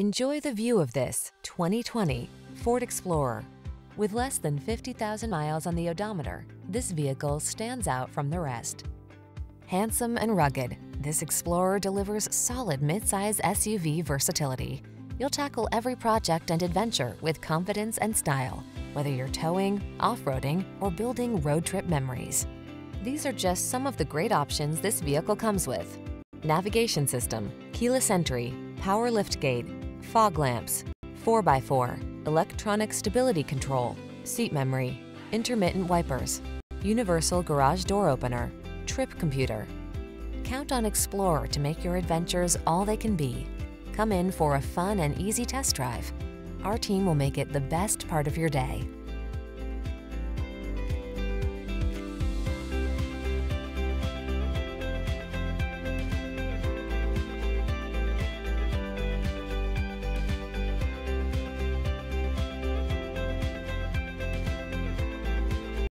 Enjoy the view of this 2020 Ford Explorer. With less than 50,000 miles on the odometer, this vehicle stands out from the rest. Handsome and rugged, this Explorer delivers solid midsize SUV versatility. You'll tackle every project and adventure with confidence and style, whether you're towing, off-roading, or building road trip memories. These are just some of the great options this vehicle comes with: navigation system, keyless entry, power liftgate, fog lamps, 4x4, electronic stability control, seat memory, intermittent wipers, universal garage door opener, trip computer. Count on Explorer to make your adventures all they can be. Come in for a fun and easy test drive. Our team will make it the best part of your day.